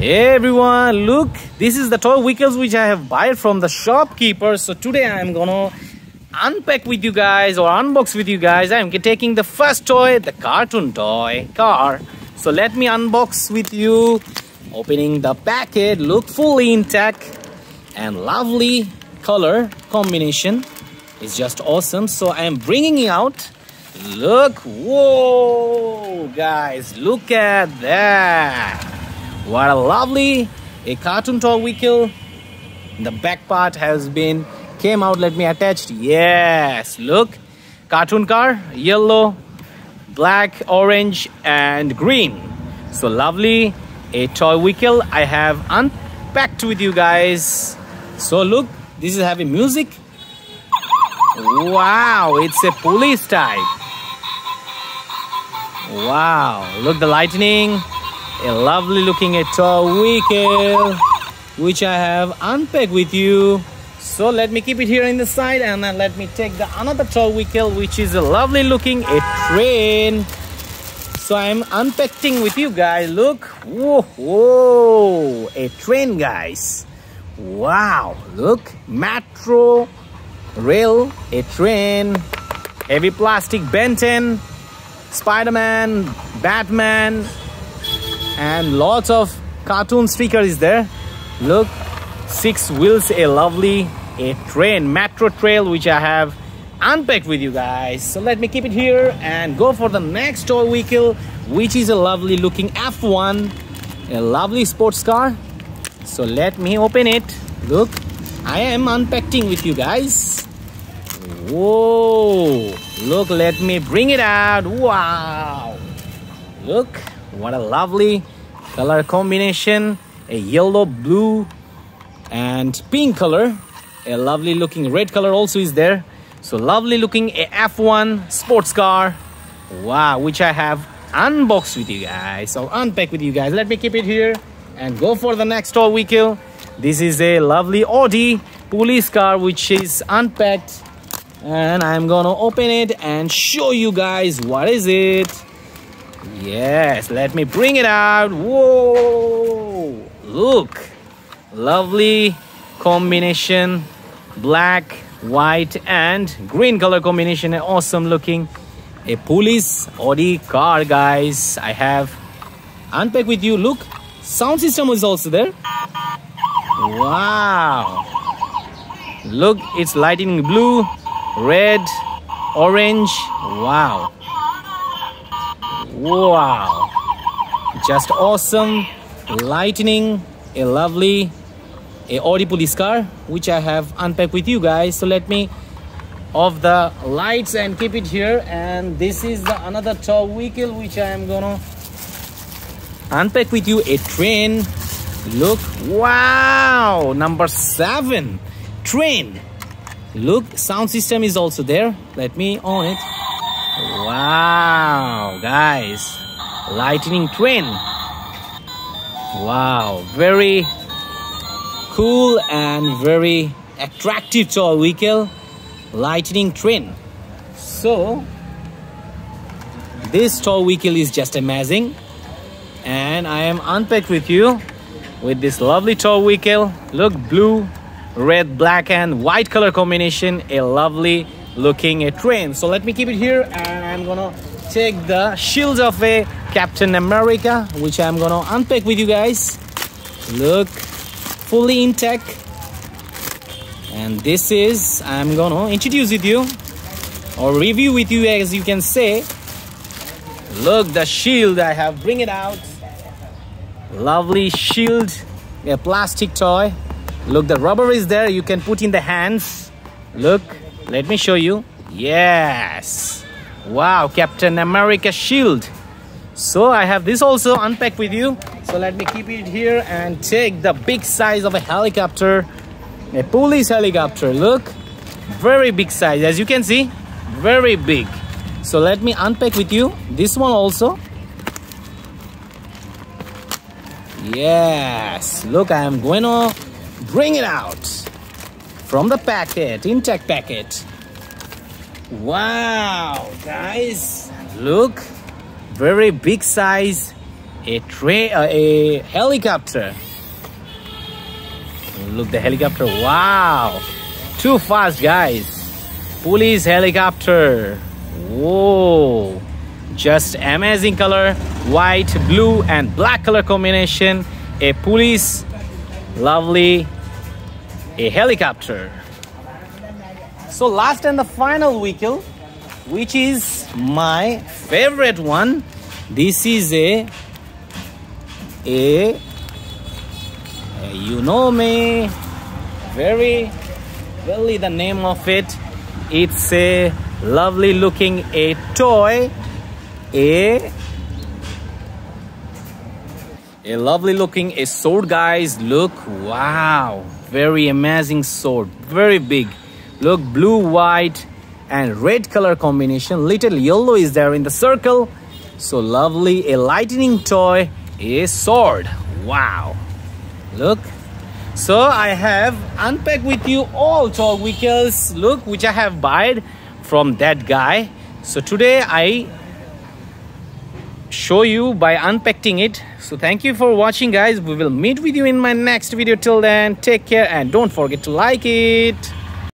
Hey everyone, look, this is the toy vehicles which I have bought from the shopkeeper. So today I am gonna unpack with you guys or unbox with you guys. I am taking the first toy, the cartoon toy car. So let me unbox with you, opening the packet. Look, fully intact and lovely color combination. It's just awesome. So I am bringing it out. Look, whoa guys, look at that. What a lovely cartoon toy vehicle. The back part has been came out. Let me attach. Yes, look, cartoon car, yellow, black, orange and green. So lovely a toy vehicle I have unpacked with you guys. So look, this is having music. Wow, it's a police type. Wow, look the lightning. A lovely looking toy vehicle which I have unpacked with you. So let me keep it here in the side and then let me take the another toy vehicle which is a lovely looking a train. So I'm unpacking with you guys. Look, whoa, a train guys. Wow, look, metro rail, a train, heavy plastic, Ben 10, Spider-Man, Batman, and lots of cartoon sticker is there. Look, six wheels, a lovely a train, metro trail, which I have unpacked with you guys. So let me keep it here and go for the next toy vehicle, which is a lovely looking F1, a lovely sports car. So let me open it. Look, I am unpacking with you guys. Whoa, look, let me bring it out. Wow, look, what a lovely color combination, a yellow, blue and pink color. A lovely looking red color also is there. So lovely looking a F1 sports car. Wow, which I have unboxed with you guys. So unpack with you guys. Let me keep it here and go for the next toy vehicle. This is a lovely Audi police car which is unpacked. And I'm gonna open it and show you guys what is it. Yes, let me bring it out. Whoa, look, lovely combination, black, white and green color combination. Awesome looking a police Audi car guys, I have unpacked with you. Look, sound system is also there. Wow, look, it's lighting blue, red, orange. Wow, wow, just awesome lightning, a lovely a Audi police car which I have unpacked with you guys. So let me off the lights and keep it here. And this is the another toy vehicle which I am gonna unpack with you, a train. Look, wow, number 7 train. Look, sound system is also there. Let me on it. Wow guys, lightning train. Wow, very cool and very attractive toy vehicle, lightning train. So this toy vehicle is just amazing and I am unpacked with you with this lovely toy vehicle. Look, blue, red, black and white color combination, a lovely looking a train. So let me keep it here and I'm gonna take the shield of a Captain America which I'm gonna unpack with you guys. Look, fully intact. And this is I'm gonna introduce with you or review with you as you can say. Look, the shield I have bring it out. Lovely shield, a plastic toy. Look, the rubber is there, you can put in the hands. Look, let me show you. Yes, wow, Captain America shield. So I have this also unpacked with you. So let me keep it here and take the big size of a helicopter, a police helicopter. Look, very big size, as you can see, very big. So let me unpack with you this one also. Yes, look, I am going to bring it out from the packet, intact packet. Wow guys, look, very big size a helicopter. Look, the helicopter. Wow, too fast, guys. Police helicopter. Whoa, just amazing color, white, blue and black color combination. A police, lovely, a helicopter. So last and the final vehicle, which is my favorite one. This is a you know me very well, the name of it. It's a lovely looking a toy, a lovely looking a sword, guys. Look, wow, very amazing sword, very big. Look, blue, white and red color combination, little yellow is there in the circle. So lovely, a lightning toy, a sword. Wow, look. So I have unpacked with you all toy vehicles, look, which I have bought from that guy. So today I show you by unpacking it. So thank you for watching, guys. We will meet with you in my next video. Till then, take care and don't forget to like it.